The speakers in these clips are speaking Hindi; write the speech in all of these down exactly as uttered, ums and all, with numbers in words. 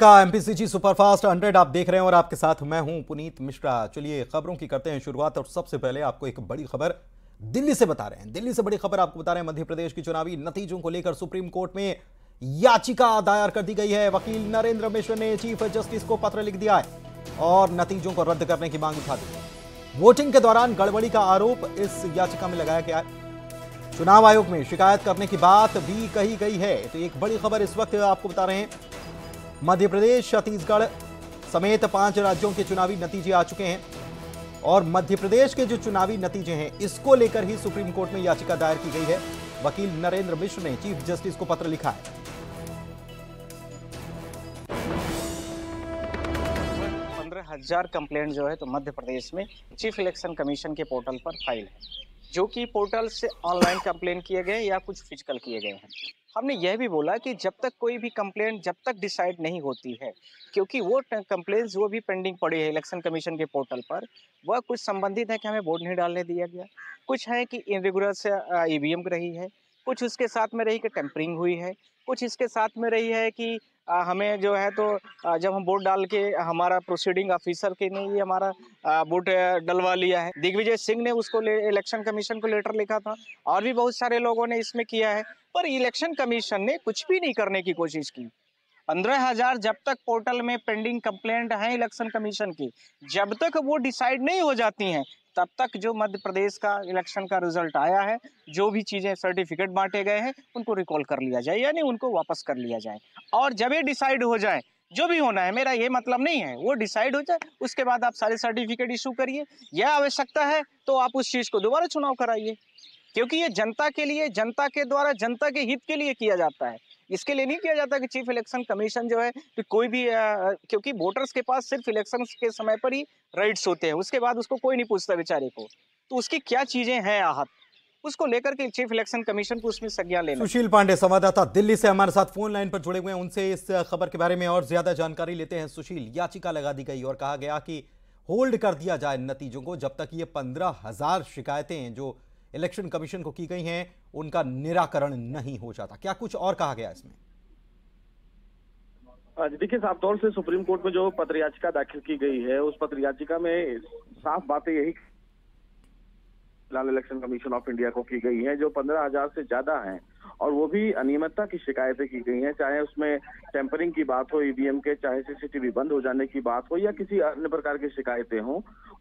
का एमपीसीजी सुपरफास्ट हंड्रेड आप देख रहे हैं और आपके साथ मैं हूं पुनीत मिश्रा। चलिए खबरों की करते हैं शुरुआत और सबसे पहले आपको एक बड़ी खबर दिल्ली से बता रहे हैं। दिल्ली से बड़ी खबर आपको बता रहे हैं, मध्य प्रदेश की चुनावी नतीजों को लेकर सुप्रीम कोर्ट में याचिका दायर कर दी गई है। वकील नरेंद्र मिश्र ने चीफ जस्टिस को पत्र लिख दिया है और नतीजों को रद्द करने की मांग उठा दी। वोटिंग के दौरान गड़बड़ी का आरोप इस याचिका में लगाया गया है। चुनाव आयोग में शिकायत करने की बात भी कही गई है। तो एक बड़ी खबर इस वक्त आपको बता रहे हैं, मध्य प्रदेश छत्तीसगढ़ समेत पांच राज्यों के चुनावी नतीजे आ चुके हैं और मध्य प्रदेश के जो चुनावी नतीजे हैं इसको लेकर ही सुप्रीम कोर्ट में याचिका दायर की गई है। वकील नरेंद्र मिश्र ने चीफ जस्टिस को पत्र लिखा है। पंद्रह हजार कंप्लेंट जो है तो मध्य प्रदेश में चीफ इलेक्शन कमीशन के पोर्टल पर फाइल है, जो कि पोर्टल से ऑनलाइन कंप्लेन किए गए या कुछ फिजिकल किए गए हैं। हमने यह भी बोला कि जब तक कोई भी कंप्लेंट जब तक डिसाइड नहीं होती है, क्योंकि वो कंप्लेंट जो भी पेंडिंग पड़ी है इलेक्शन कमीशन के पोर्टल पर, वह कुछ संबंधित है कि हमें वोट नहीं डालने दिया गया, कुछ है कि इरेगुलर से ईवीएम रही है, कुछ उसके साथ में रही कि टेम्परिंग हुई है, कुछ इसके साथ में रही है कि हमें जो है तो जब हम वोट डाल के हमारा प्रोसीडिंग ऑफिसर के ने ही हमारा वोट डलवा लिया है। दिग्विजय सिंह ने उसको इलेक्शन कमीशन को लेटर लिखा था और भी बहुत सारे लोगों ने इसमें किया है, पर इलेक्शन कमीशन ने कुछ भी नहीं करने की कोशिश की। पंद्रह हजार जब तक पोर्टल में पेंडिंग कंप्लेंट हैं इलेक्शन कमीशन की, जब तक वो डिसाइड नहीं हो जाती हैं तब तक जो मध्य प्रदेश का इलेक्शन का रिजल्ट आया है, जो भी चीज़ें सर्टिफिकेट बांटे गए हैं उनको रिकॉल कर लिया जाए, यानी उनको वापस कर लिया जाए। और जब ये डिसाइड हो जाए, जो भी होना है, मेरा ये मतलब नहीं है, वो डिसाइड हो जाए उसके बाद आप सारे सर्टिफिकेट इशू करिए। यह आवश्यकता है तो आप उस चीज़ को दोबारा चुनाव कराइए, क्योंकि ये जनता के लिए, जनता के द्वारा, जनता के हित के लिए किया जाता है। इसके लिए नहीं किया जाता कि चीफ इलेक्शन कमीशन जो है तो कोई भी आ, क्योंकि वोटर्स के पास सिर्फ इलेक्शन के समय पर ही राइट्स होते हैं, उसके बाद उसको कोई नहीं पूछता बेचारे को, तो उसकी क्या चीजें हैं आहत, उसको लेकर के चीफ इलेक्शन कमीशन को उसमें संज्ञान लेना। सुशील पांडे संवाददाता दिल्ली से हमारे साथ फोन लाइन पर जुड़े हुए हैं, उनसे इस खबर के बारे में और ज्यादा जानकारी लेते हैं। सुशील, याचिका लगा दी गई और कहा गया कि होल्ड कर दिया जाए नतीजों को जब तक ये पंद्रह हजार शिकायतें जो इलेक्शन कमीशन को की गई हैं उनका निराकरण नहीं हो जाता। क्या कुछ और कहा गया इसमें? देखिए, साफ तौर से सुप्रीम कोर्ट में जो पत्र याचिका दाखिल की गई है उस पत्र याचिका में साफ बातें यही फिलहाल इलेक्शन कमीशन ऑफ इंडिया को की गई है, जो पंद्रह हजार से ज्यादा हैं और वो भी अनियमितता की शिकायतें की गई हैं, चाहे उसमें टेम्परिंग की बात हो ईवीएम के, चाहे सीसीटीवी बंद हो जाने की बात हो या किसी अन्य प्रकार की शिकायतें हों।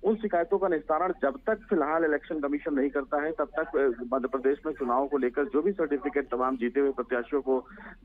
उन शिकायतों का निस्तारण जब तक फिलहाल इलेक्शन कमीशन नहीं करता है तब तक मध्य प्रदेश में चुनाव को लेकर जो भी सर्टिफिकेट तमाम जीते हुए प्रत्याशियों को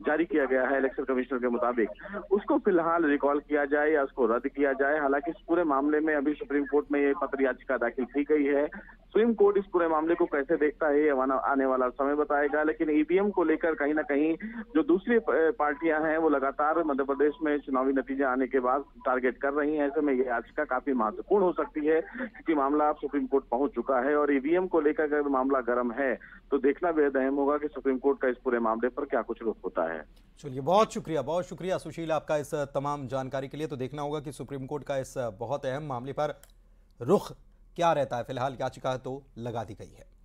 जारी किया गया है इलेक्शन कमिश्नर के मुताबिक, उसको फिलहाल रिकॉल किया जाए या उसको रद्द किया जाए। हालांकि इस पूरे मामले में अभी सुप्रीम कोर्ट में ये पत्र याचिका दाखिल की गई है। सुप्रीम कोर्ट इस पूरे मामले को कैसे देखता है ये आने वाला समय बताएगा, लेकिन ईवीएम को लेकर कहीं ना कहीं जो दूसरी पार्टियां हैं वो लगातार मध्य प्रदेश में चुनावी नतीजे आने के बाद टारगेट कर रही हैं। ऐसे में ये याचिका काफी महत्वपूर्ण हो सकती है क्योंकि मामला अब सुप्रीम कोर्ट पहुंच चुका है और ईवीएम को लेकर अगर मामला गर्म है तो देखना बेहद अहम होगा कि सुप्रीम कोर्ट का इस पूरे मामले पर क्या कुछ रुख होता है। चलिए, बहुत शुक्रिया, बहुत शुक्रिया सुशील आपका इस तमाम जानकारी के लिए। तो देखना होगा कि सुप्रीम कोर्ट का इस बहुत अहम मामले पर रुख क्या रहता है। फिलहाल याचिका तो लगा दी गई है।